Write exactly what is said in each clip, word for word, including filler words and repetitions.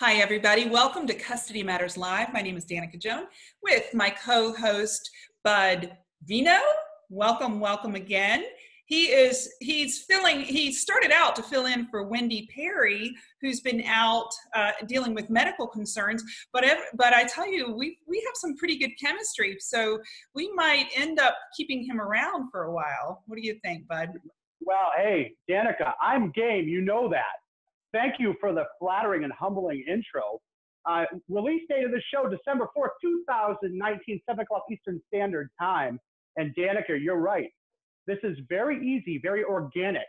Hi, everybody. Welcome to Custody Matters Live. My name is Danica Joan with my co-host, Bud Vino. Welcome, welcome again. He is, he's filling, he started out to fill in for Wendy Perry, who's been out uh, dealing with medical concerns, but but I tell you, we, we have some pretty good chemistry, so we might end up keeping him around for a while. What do you think, Bud? Well, hey, Danica, I'm game, you know that. Thank you for the flattering and humbling intro. Uh, release date of the show, December fourth, two thousand nineteen, seven o'clock Eastern Standard Time, and Danica, you're right. This is very easy, very organic,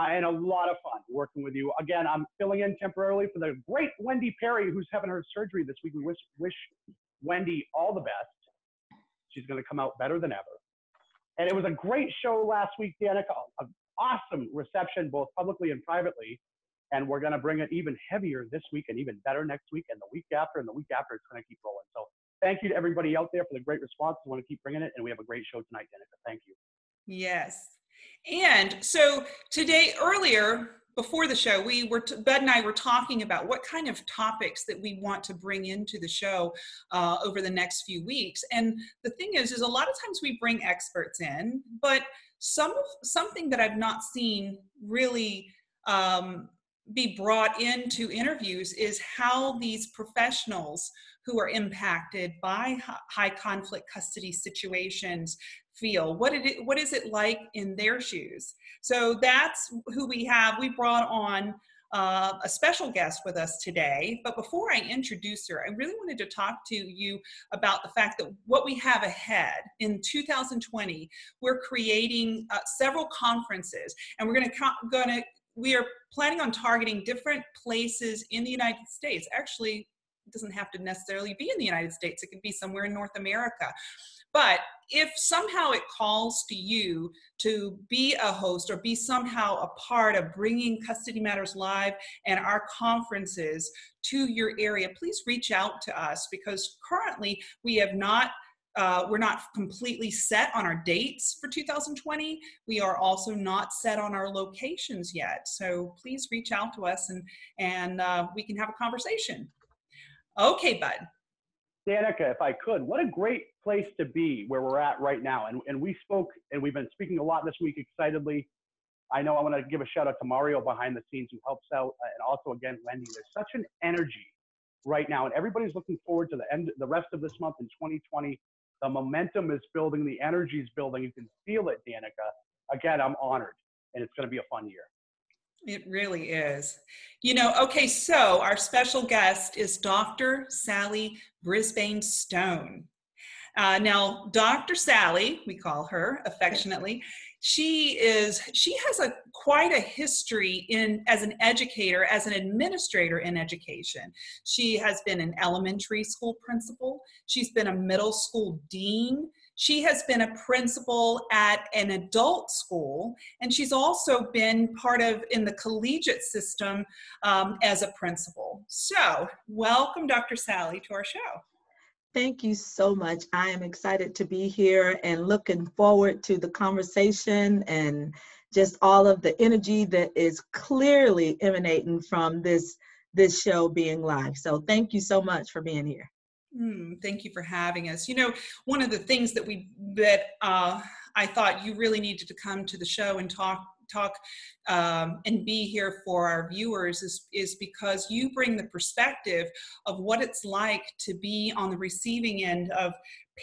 uh, and a lot of fun working with you. Again, I'm filling in temporarily for the great Wendy Perry, who's having her surgery this week. We wish, wish Wendy all the best. She's going to come out better than ever. And it was a great show last week, Danica. An awesome reception, both publicly and privately. And we're going to bring it even heavier this week and even better next week and the week after and the week after. It's going to keep rolling. So thank you to everybody out there for the great response. We want to keep bringing it. And we have a great show tonight, Danica. Thank you. Yes. And so today, earlier before the show, we were, t Bud and I were talking about what kind of topics that we want to bring into the show uh, over the next few weeks. And the thing is, is a lot of times we bring experts in, but some of something that I've not seen really um, be brought into interviews is how these professionals who are impacted by high conflict custody situations feel. What did it, what is it like in their shoes? So that's who we have. We brought on uh, a special guest with us today. But before I introduce her, I really wanted to talk to you about the fact that what we have ahead in two thousand twenty, we're creating uh, several conferences, and we're going to going to we are planning on targeting different places in the United States. Actually, it doesn't have to necessarily be in the United States. It could be somewhere in North America. But if somehow it calls to you to be a host or be somehow a part of bringing Custody Matters Live and our conferences to your area, please reach out to us, because currently we have not Uh, we're not completely set on our dates for two thousand twenty. We are also not set on our locations yet. So please reach out to us, and, and uh, we can have a conversation. Okay, Bud. Danica, if I could, what a great place to be where we're at right now. And, and we spoke, and we've been speaking a lot this week excitedly. I know I want to give a shout out to Mario behind the scenes who helps out. And also, again, Wendy, there's such an energy right now. And everybody's looking forward to the end, the rest of this month in twenty twenty. The momentum is building, the energy is building. You can feel it, Danica. Again, I'm honored, and it's going to be a fun year. It really is. You know, okay, so our special guest is Doctor Sallie Brisbane Stone. Uh, now, Doctor Sallie, we call her affectionately, she is, she has a quite a history in as an educator, as an administrator in education. She has been an elementary school principal. She's been a middle school dean. She has been a principal at an adult school, and she's also been part of in the collegiate system um, as a principal. So welcome, Doctor Sallie, to our show. Thank you so much. I am excited to be here and looking forward to the conversation and just all of the energy that is clearly emanating from this, this show being live. So thank you so much for being here. Mm, thank you for having us. You know, one of the things that we that uh, I thought you really needed to come to the show and talk talk um, and be here for our viewers is, is because you bring the perspective of what it's like to be on the receiving end of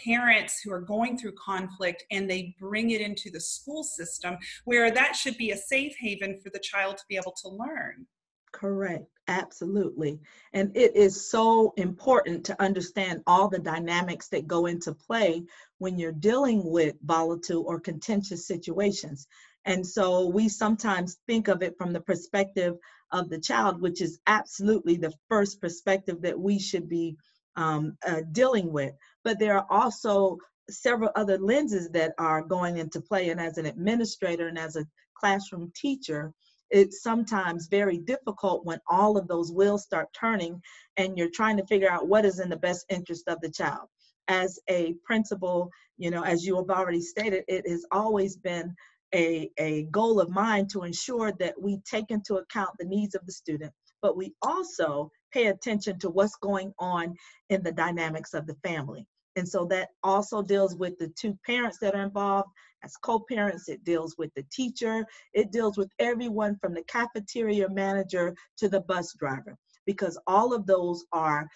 parents who are going through conflict, and they bring it into the school system where that should be a safe haven for the child to be able to learn. Correct. Absolutely. And it is so important to understand all the dynamics that go into play when you're dealing with volatile or contentious situations. And so we sometimes think of it from the perspective of the child, which is absolutely the first perspective that we should be um, uh, dealing with. But there are also several other lenses that are going into play. And as an administrator and as a classroom teacher, it's sometimes very difficult when all of those wheels start turning and you're trying to figure out what is in the best interest of the child. As a principal, you know, as you have already stated, it has always been A, a goal of mine to ensure that we take into account the needs of the student, but we also pay attention to what's going on in the dynamics of the family. And so that also deals with the two parents that are involved as co-parents. It deals with the teacher. It deals with everyone from the cafeteria manager to the bus driver, because all of those are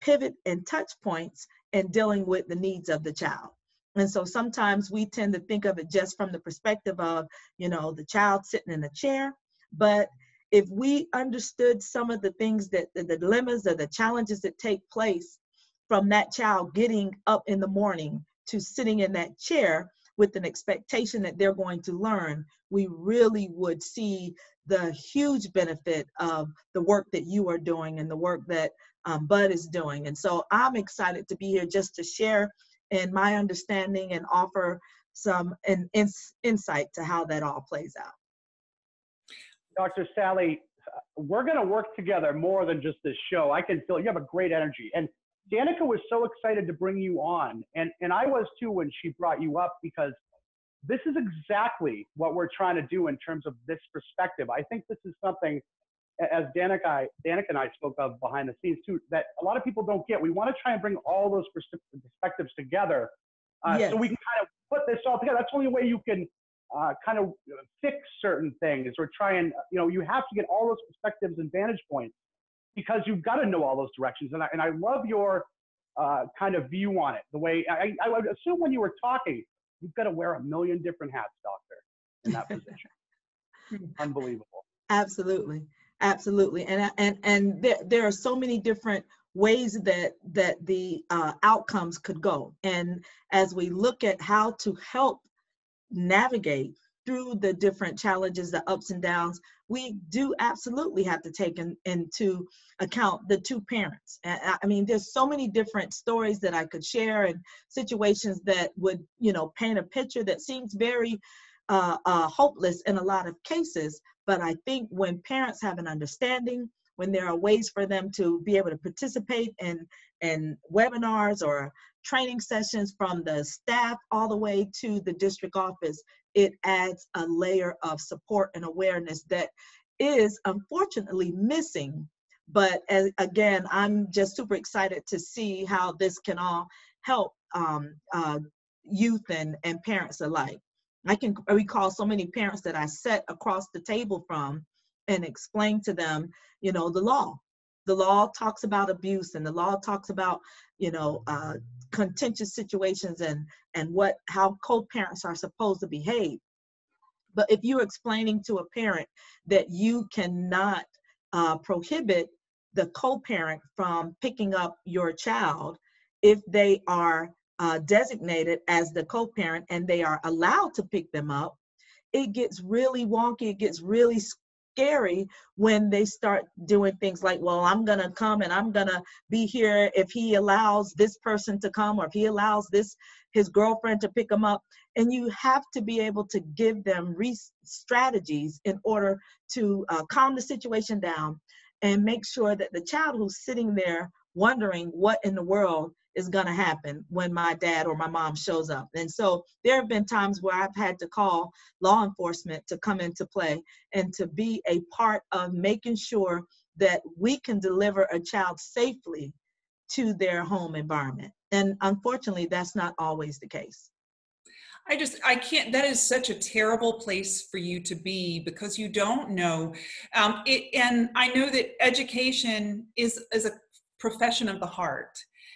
pivot and touch points in dealing with the needs of the child. And so sometimes we tend to think of it just from the perspective of, you know, the child sitting in a chair. But if we understood some of the things that the, the dilemmas or the challenges that take place from that child getting up in the morning to sitting in that chair with an expectation that they're going to learn, we really would see the huge benefit of the work that you are doing and the work that um, Bud is doing. And so I'm excited to be here just to share and my understanding and offer some an ins insight to how that all plays out. Doctor Sallie, we're gonna work together more than just this show. I can feel you have a great energy. And Danica was so excited to bring you on. And, and I was too when she brought you up, because this is exactly what we're trying to do in terms of this perspective. I think this is something, as Danica, Danica and I spoke of behind the scenes too, that a lot of people don't get. We want to try and bring all those perspectives together uh, yes. so we can kind of put this all together. That's the only way you can uh, kind of fix certain things or try and, you know, you have to get all those perspectives and vantage points, because you've got to know all those directions. And I, and I love your uh, kind of view on it. The way, I, I would assume when you were talking, you've got to wear a million different hats, doctor, in that position. Unbelievable. Absolutely. Absolutely. And, and, and there, there are so many different ways that, that the uh, outcomes could go. And as we look at how to help navigate through the different challenges, the ups and downs, we do absolutely have to take in, into account the two parents. And I, I mean, there's so many different stories that I could share and situations that would, you know, paint a picture that seems very uh, uh, hopeless in a lot of cases. But I think when parents have an understanding, when there are ways for them to be able to participate in, in webinars or training sessions from the staff all the way to the district office, it adds a layer of support and awareness that is unfortunately missing. But as, again, I'm just super excited to see how this can all help um, uh, youth and, and parents alike. I can recall so many parents that I sat across the table from and explained to them, you know, the law. The law talks about abuse, and the law talks about, you know, uh, contentious situations and, and what, how co-parents are supposed to behave. But if you're explaining to a parent that you cannot uh, prohibit the co-parent from picking up your child if they are uh, designated as the co-parent and they are allowed to pick them up, it gets really wonky, it gets really scary when they start doing things like, well, I'm going to come and I'm going to be here if he allows this person to come, or if he allows this, his girlfriend to pick him up. And you have to be able to give them re strategies in order to uh, calm the situation down and make sure that the child who's sitting there wondering what in the world is going to happen when my dad or my mom shows up. And so there have been times where I've had to call law enforcement to come into play and to be a part of making sure that we can deliver a child safely to their home environment. And unfortunately, that's not always the case. I just, I can't, that is such a terrible place for you to be, because you don't know. Um, it, and I know that education is, is a profession of the heart.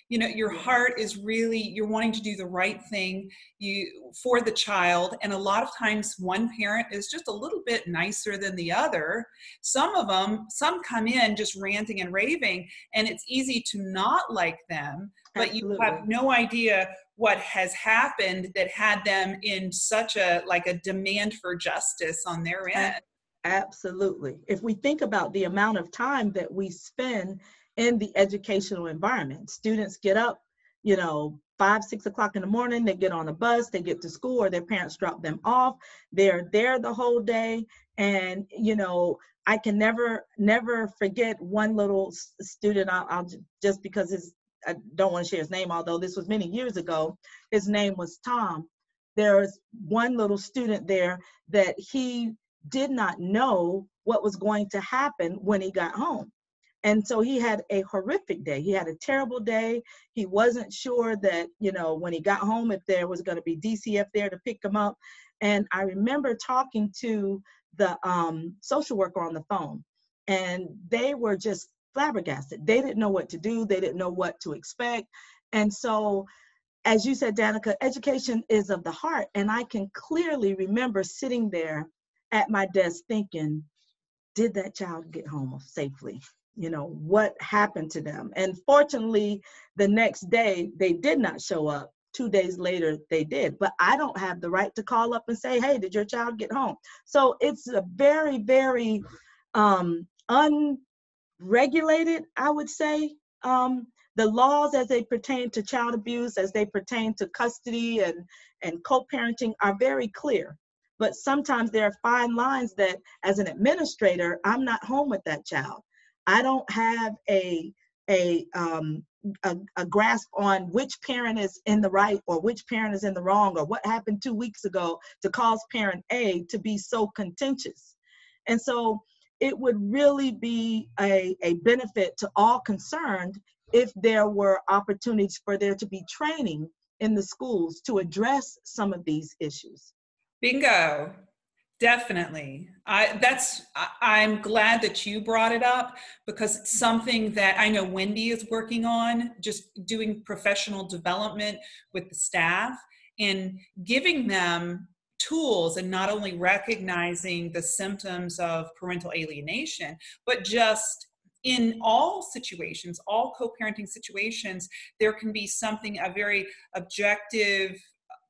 You know, your heart is really, you're wanting to do the right thing you for the child. And a lot of times one parent is just a little bit nicer than the other. Some of them, some come in just ranting and raving, and it's easy to not like them, but Absolutely. You have no idea what has happened that had them in such a, like a demand for justice on their end. Absolutely. If we think about the amount of time that we spend in the educational environment. Students get up, you know, five, six o'clock in the morning, they get on a bus, they get to school, or their parents drop them off. They're there the whole day. And, you know, I can never, never forget one little student, I'll, I'll just because his, I don't want to share his name, although this was many years ago, his name was Tom. There was one little student there that he did not know what was going to happen when he got home. And so he had a horrific day. He had a terrible day. He wasn't sure that, you know, when he got home, if there was going to be D C F there to pick him up. And I remember talking to the um, social worker on the phone, and they were just flabbergasted. They didn't know what to do. They didn't know what to expect. And so, as you said, Danica, education is of the heart. And I can clearly remember sitting there at my desk thinking, did that child get home safely? You know, what happened to them? And fortunately, the next day, they did not show up. Two days later, they did. But I don't have the right to call up and say, hey, did your child get home? So it's a very, very um, unregulated, I would say, um, the laws as they pertain to child abuse, as they pertain to custody and, and co-parenting are very clear. But sometimes there are fine lines that, as an administrator, I'm not home with that child. I don't have a, a, um, a, a grasp on which parent is in the right or which parent is in the wrong or what happened two weeks ago to cause parent A to be so contentious. And so it would really be a, a benefit to all concerned if there were opportunities for there to be training in the schools to address some of these issues. Bingo. Definitely. I, that's, I, I'm glad that you brought it up, because it's something that I know Wendy is working on, just doing professional development with the staff and giving them tools, and not only recognizing the symptoms of parental alienation, but just in all situations, all co-parenting situations, there can be something, a very objective,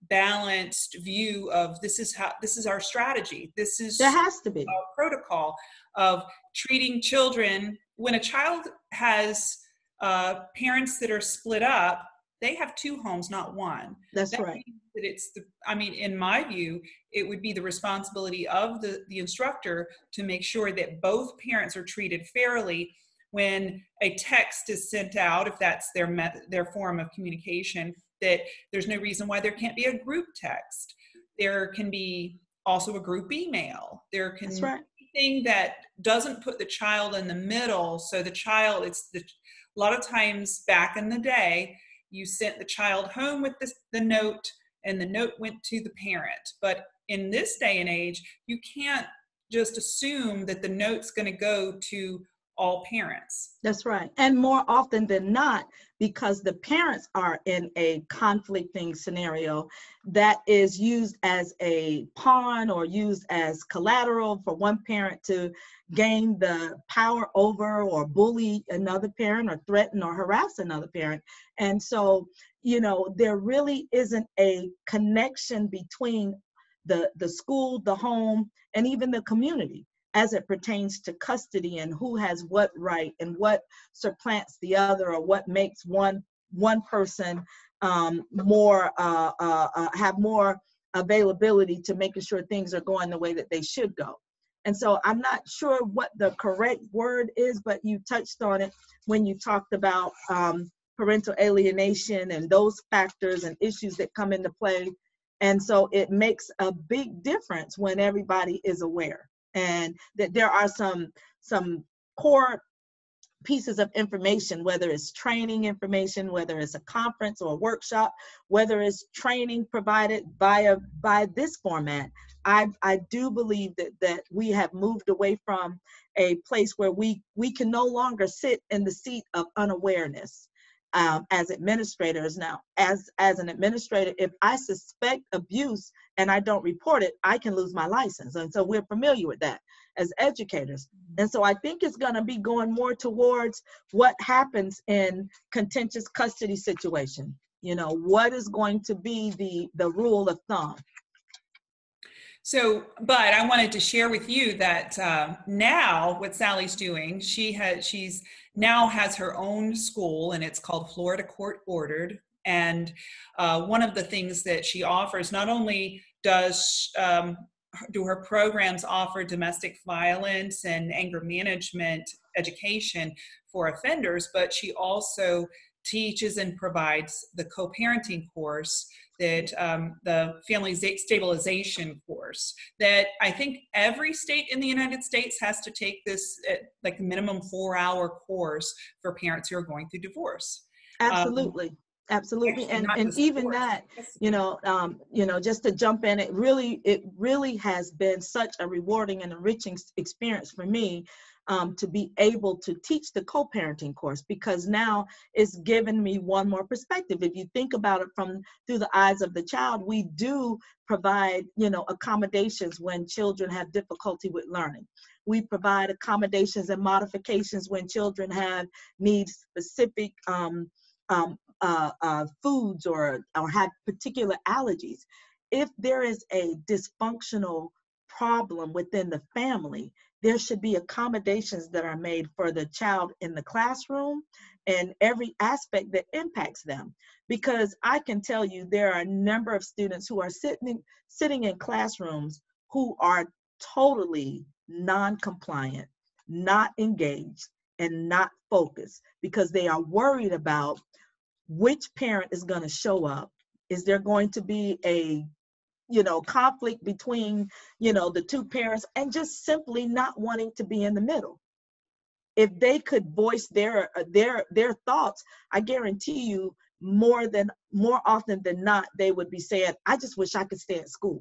balanced view of this is how, this is our strategy. This is there has to be a protocol of treating children. When a child has uh, parents that are split up, they have two homes, not one. That's that right. That it's the, I mean, in my view, it would be the responsibility of the, the instructor to make sure that both parents are treated fairly when a text is sent out, if that's their method, their form of communication, that there's no reason why there can't be a group text. There can be also a group email. There can that's right. be anything that doesn't put the child in the middle. So the child, it's the, a lot of times back in the day, you sent the child home with the, the note, and the note went to the parent. But in this day and age, you can't just assume that the note's going to go to all parents. That's right. And more often than not, because the parents are in a conflicting scenario that is used as a pawn or used as collateral for one parent to gain the power over or bully another parent or threaten or harass another parent. And so, you know, there really isn't a connection between the, the school, the home, and even the community, as it pertains to custody and who has what right and what supplants the other or what makes one one person um, more uh, uh, uh, have more availability to making sure things are going the way that they should go. And so I'm not sure what the correct word is, but you touched on it when you talked about um, parental alienation and those factors and issues that come into play. And so it makes a big difference when everybody is aware, and that there are some some core pieces of information, whether it's training information, whether it's a conference or a workshop, whether it's training provided by a, by this format. I, I do believe that, that we have moved away from a place where we, we can no longer sit in the seat of unawareness um, as administrators. Now, as, as an administrator, if I suspect abuse and I don't report it, I can lose my license. And so we're familiar with that as educators. And so I think it's going to be going more towards what happens in contentious custody situation. You know, what is going to be the, the rule of thumb? So, but I wanted to share with you that uh, now what Sallie's doing, she has, she's now has her own school, and it's called Florida Court Ordered. And uh, one of the things that she offers, not only does um, do her programs offer domestic violence and anger management education for offenders, but she also teaches and provides the co-parenting course, that um, the family stabilization course, that I think every state in the United States has to take this uh, like minimum four hour course for parents who are going through divorce. Absolutely. Um, Absolutely. And, and even that, you know, um, you know, just to jump in, it really, it really has been such a rewarding and enriching experience for me um, to be able to teach the co-parenting course, because now it's given me one more perspective. If you think about it from through the eyes of the child, we do provide, you know, accommodations when children have difficulty with learning. We provide accommodations and modifications when children have needs specific um, um, Uh, uh, foods or, or have particular allergies. If there is a dysfunctional problem within the family, there should be accommodations that are made for the child in the classroom and every aspect that impacts them. Because I can tell you there are a number of students who are sitting, sitting in classrooms who are totally non-compliant, not engaged, and not focused because they are worried about which parent is going to show up. Is there going to be a, you know, conflict between, you know, the two parents, and just simply not wanting to be in the middle. If they could voice their, their, their thoughts, I guarantee you more than, more often than not, they would be saying, I just wish I could stay at school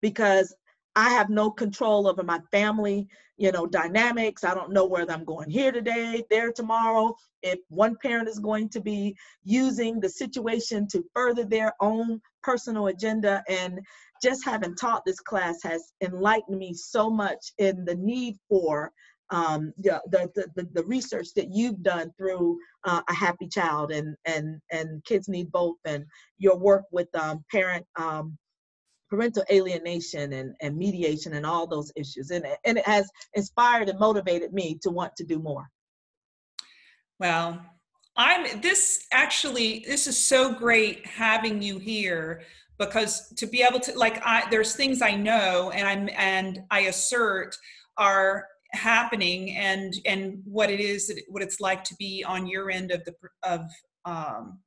because I have no control over my family, you know, dynamics. I don't know whether I'm going here today, there tomorrow. If one parent is going to be using the situation to further their own personal agenda, and just having taught this class has enlightened me so much in the need for um, the, the, the, the research that you've done through uh, A Happy Child and, and, and Kids Need Both, and your work with um, parent um, parental alienation and, and mediation and all those issues. And, and it has inspired and motivated me to want to do more. Well, I'm, this actually, this is so great having you here, because to be able to, like, I, there's things I know and I'm, and I assert are happening, and, and what it is, what it's like to be on your end of the, of um,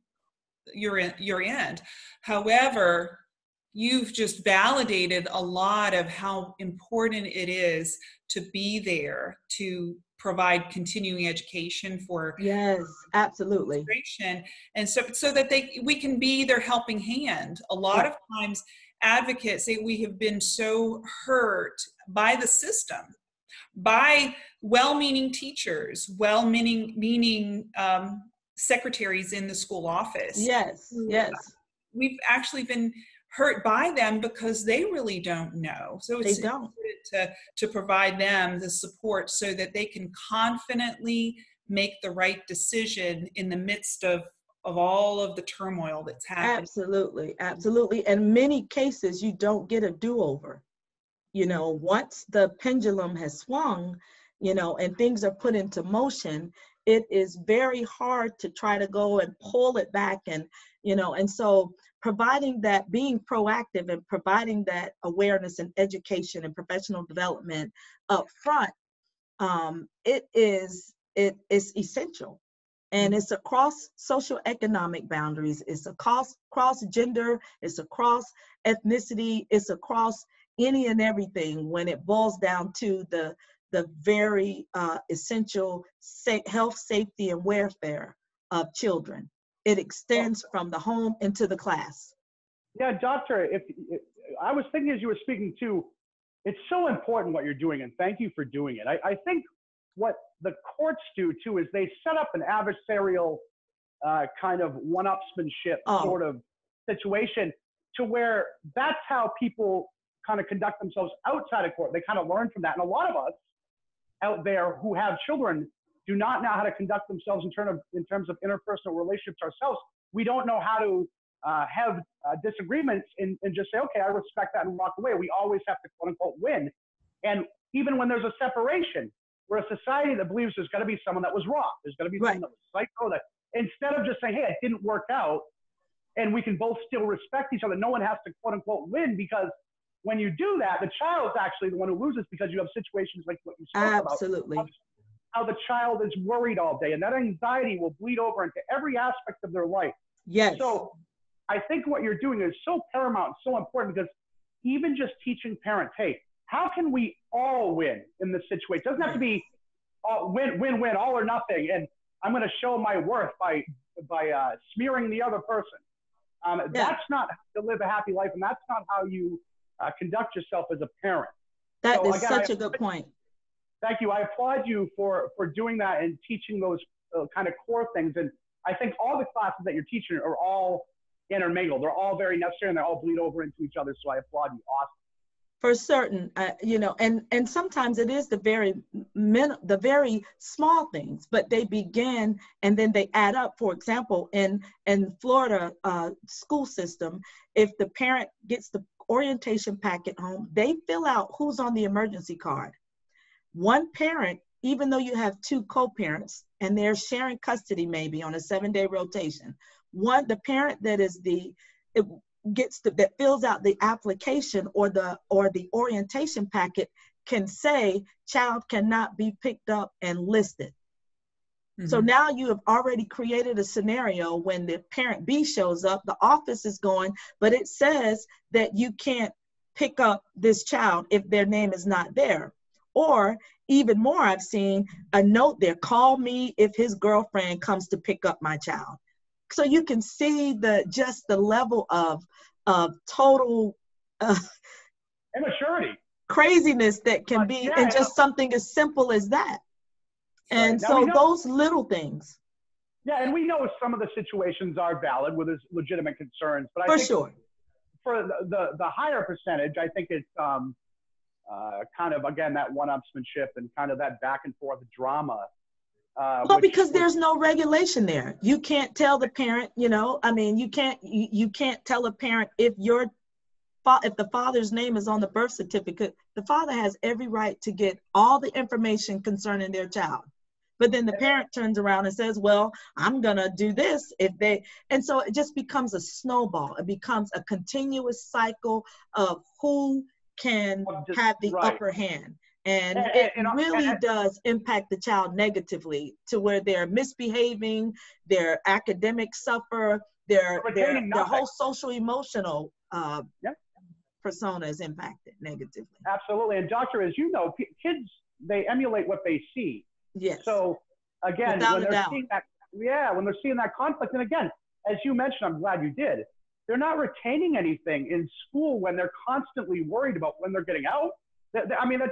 your, your end. However, you've just validated a lot of how important it is to be there to provide continuing education for. Yes, absolutely. And so, so that they, we can be their helping hand. A lot yeah. of times advocates say we have been so hurt by the system, by well-meaning teachers, well-meaning meaning um, secretaries in the school office. Yes, yes. We've actually been hurt by them because they really don't know. So it's important to, to provide them the support so that they can confidently make the right decision in the midst of, of all of the turmoil that's happening. Absolutely, absolutely. In many cases, you don't get a do-over. You know, once the pendulum has swung, you know, and things are put into motion, it is very hard to try to go and pull it back. And, you know, and so providing that, being proactive and providing that awareness and education and professional development up front, um, it is, it is essential. And it's across socioeconomic boundaries, it's across, across gender, it's across ethnicity, it's across any and everything when it boils down to the, the very uh, essential sa- health, safety, and welfare of children. It extends from the home into the class. Yeah, Doctor, if, if I was thinking as you were speaking too, it's so important what you're doing, and thank you for doing it. I, I think what the courts do too is they set up an adversarial uh, kind of one-upsmanship oh. sort of situation, to where that's how people kind of conduct themselves outside of court. They kind of learn from that. And a lot of us out there who have children do not know how to conduct themselves in, term of, in terms of interpersonal relationships ourselves. We don't know how to uh, have uh, disagreements and, and just say, okay, I respect that and walk away. We always have to, quote unquote, win. And even when there's a separation, we're a society that believes there's gotta be someone that was wrong. There's gotta be right. someone that was psycho. That, instead of just saying, hey, it didn't work out and we can both still respect each other. No one has to, quote unquote, win, because when you do that, the child's actually the one who loses, because you have situations like what you spoke about. Absolutely. how the child is worried all day, and that anxiety will bleed over into every aspect of their life. Yes. So I think what you're doing is so paramount, so important, because even just teaching parents, hey, how can we all win in this situation? It doesn't have to be all win, win, win, all or nothing, and I'm going to show my worth by by uh, smearing the other person. Um, yeah. That's not how to live a happy life, and that's not how you uh, conduct yourself as a parent. That so, is again, such I, a good I, point. Thank you. I applaud you for, for doing that and teaching those uh, kind of core things. And I think all the classes that you're teaching are all intermingled. They're all very necessary, and they all bleed over into each other. So I applaud you. Awesome. For certain, uh, you know, and, and sometimes it is the very min- the very small things, but they begin and then they add up. For example, in in Florida uh, school system, if the parent gets the orientation packet home, they fill out who's on the emergency card. One parent, even though you have two co-parents and they're sharing custody maybe on a seven-day rotation, one the parent that is the it, gets to, that fills out the application or the or the orientation packet can say child cannot be picked up and listed. Mm-hmm. So now you have already created a scenario when the parent B shows up, the office is going, but it says that you can't pick up this child if their name is not there. Or even more, I've seen a note there, call me if his girlfriend comes to pick up my child. So you can see the just the level of of total uh, immaturity, craziness that can uh, be, yeah, and just yeah. something as simple as that. And right. so know, those little things. Yeah, and we know some of the situations are valid where there's legitimate concerns, but I for think sure. for the, the the higher percentage, I think it's um uh, kind of again that one-upsmanship and kind of that back and forth drama. Uh, well, which, because which, there's no regulation there. You can't tell the parent, you know, I mean, you can't, you, you can't tell a parent if your, fa- if the father's name is on the birth certificate, the father has every right to get all the information concerning their child. But then the parent turns around and says, well, I'm going to do this if they, and so it just becomes a snowball. It becomes a continuous cycle of who can just, have the right. upper hand. And it really does impact the child negatively to where they're misbehaving, their academics suffer, their, their, their whole social emotional uh, yeah. persona is impacted negatively. Absolutely. And doctor, as you know, p- kids, they emulate what they see. Yes. So again, when they're seeing that, yeah, when they're seeing that conflict, and again, as you mentioned, I'm glad you did, they're not retaining anything in school when they're constantly worried about when they're getting out. They, they, I mean, that's,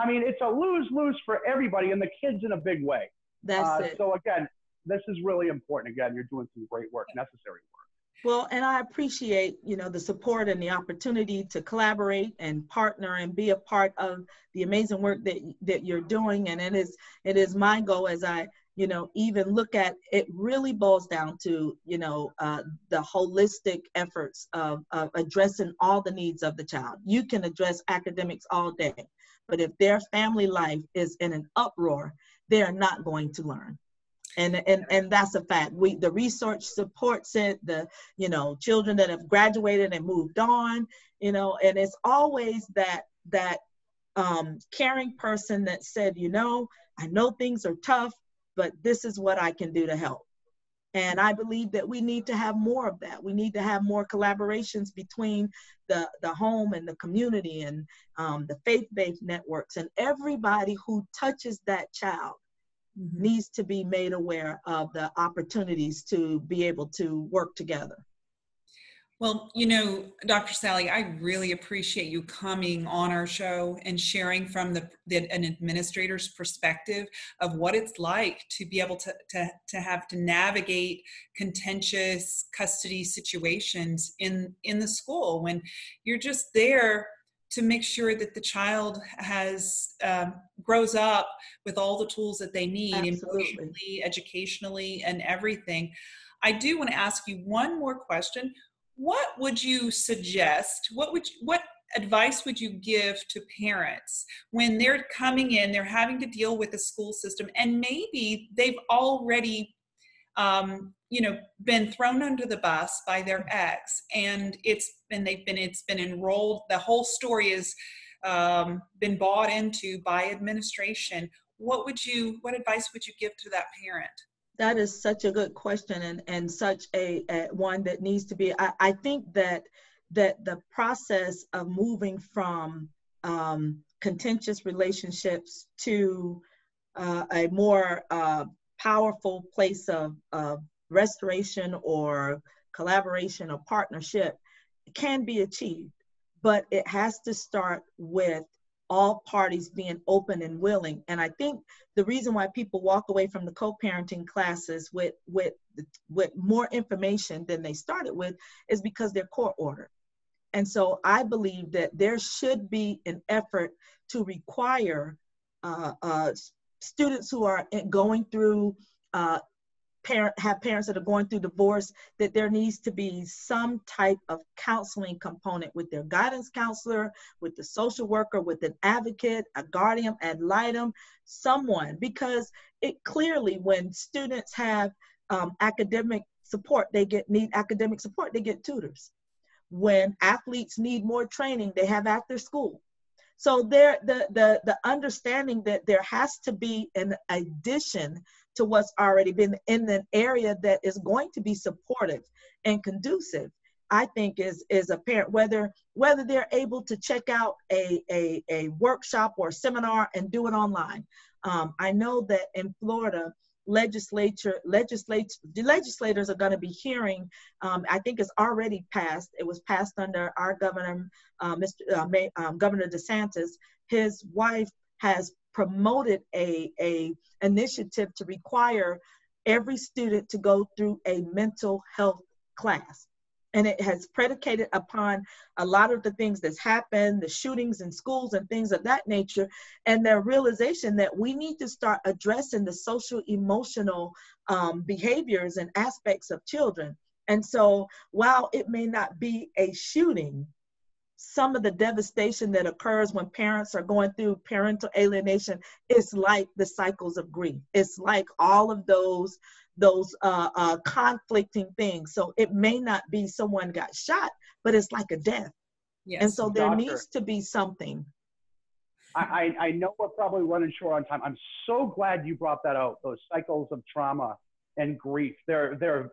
I mean, it's a lose-lose for everybody and the kids in a big way. That's uh, it. So again, this is really important. Again, you're doing some great work, necessary work. Well, and I appreciate, you know, the support and the opportunity to collaborate and partner and be a part of the amazing work that, that you're doing. And it is, it is my goal as I, you know, even look at, it really boils down to, you know, uh, the holistic efforts of, of addressing all the needs of the child. You can address academics all day, but if their family life is in an uproar, they are not going to learn. And, and, and that's a fact. We, the research supports it, the, you know, children that have graduated and moved on, you know, and it's always that, that um, caring person that said, you know, I know things are tough, but this is what I can do to help. And I believe that we need to have more of that. We need to have more collaborations between the, the home and the community and um, the faith-based networks. And everybody who touches that child mm-hmm. needs to be made aware of the opportunities to be able to work together. Well, you know, Doctor Sallie, I really appreciate you coming on our show and sharing from the, the an administrator's perspective of what it's like to be able to, to, to have to navigate contentious custody situations in, in the school when you're just there to make sure that the child has um, grows up with all the tools that they need, Absolutely. Emotionally, educationally, and everything. I do want to ask you one more question. What would you suggest, what would you, what advice would you give to parents when they're coming in, they're having to deal with the school system, and maybe they've already, um, you know, been thrown under the bus by their ex, and it's and they've been, it's been enrolled, the whole story has um, been bought into by administration. what would you, what advice would you give to that parent? That is such a good question, and, and such a, a one that needs to be, I, I think that, that the process of moving from um, contentious relationships to uh, a more uh, powerful place of, of restoration or collaboration or partnership can be achieved, but it has to start with all parties being open and willing. And I think the reason why people walk away from the co-parenting classes with, with, with more information than they started with is because they're court ordered. And so I believe that there should be an effort to require uh, uh, students who are going through uh, Parent, have parents that are going through divorce, that there needs to be some type of counseling component with their guidance counselor, with the social worker, with an advocate, a guardian ad litem, someone, because it clearly, when students have um, academic support, they get need academic support, they get tutors. When athletes need more training, they have after school. So there, the, the, the understanding that there has to be an addition to what's already been in an area that is going to be supportive and conducive, I think is, is apparent, whether, whether they're able to check out a, a, a workshop or seminar and do it online. Um, I know that in Florida, legislature, legislate, legislators are going to be hearing, um, I think it's already passed, it was passed under our governor, uh, Mister Uh, May, um, Governor DeSantis. His wife has promoted a, a initiative to require every student to go through a mental health class. And it has predicated upon a lot of the things that's happened, the shootings in schools and things of that nature, and their realization that we need to start addressing the social emotional um, behaviors and aspects of children. And so while it may not be a shooting, some of the devastation that occurs when parents are going through parental alienation is like the cycles of grief. It's like all of those those uh, uh, conflicting things. So it may not be someone got shot, but it's like a death. Yes, and so there doctor, needs to be something. I, I know we're probably running short on time. I'm so glad you brought that out, those cycles of trauma and grief. They're, they're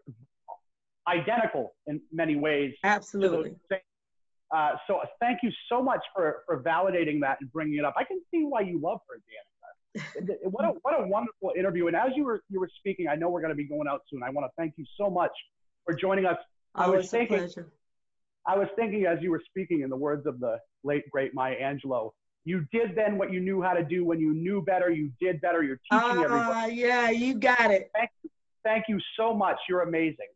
identical in many ways. Absolutely. Uh, so thank you so much for, for validating that and bringing it up. I can see why you love her, Danica. What a, what a wonderful interview. And as you were, you were speaking, I know we're going to be going out soon. I want to thank you so much for joining us. I was, was thinking, I was thinking as you were speaking, in the words of the late, great Maya Angelou, you did then what you knew how to do when you knew better. You did better. You're teaching uh, everybody. Yeah, you got it. Thank you, thank you so much. You're amazing.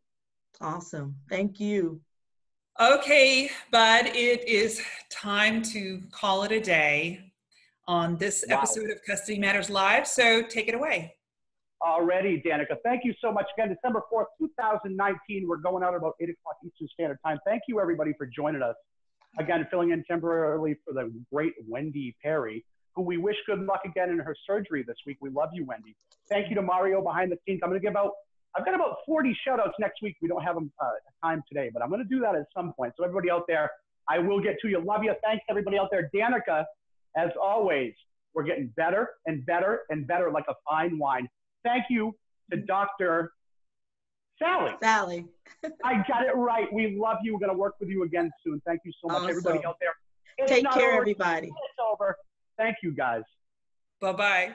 Awesome. Thank you. Okay, Bud, it is time to call it a day on this wow. episode of Custody Matters Live, so take it away. Already, Danica, thank you so much. Again, December fourth, two thousand nineteen, we're going out about eight o'clock Eastern Standard Time. Thank you, everybody, for joining us. Again, filling in temporarily for the great Wendy Perry, who we wish good luck again in her surgery this week. We love you, Wendy. Thank you to Mario behind the scenes. I'm going to give out I've got about forty shout-outs next week. We don't have them, uh, time today, but I'm going to do that at some point. So everybody out there, I will get to you. Love you. Thanks, everybody out there. Danica, as always, we're getting better and better and better like a fine wine. Thank you to Doctor Sallie. Sallie. I got it right. We love you. We're going to work with you again soon. Thank you so much, awesome. Everybody out there. It's Take care, over. everybody. It's over. Thank you, guys. Bye-bye.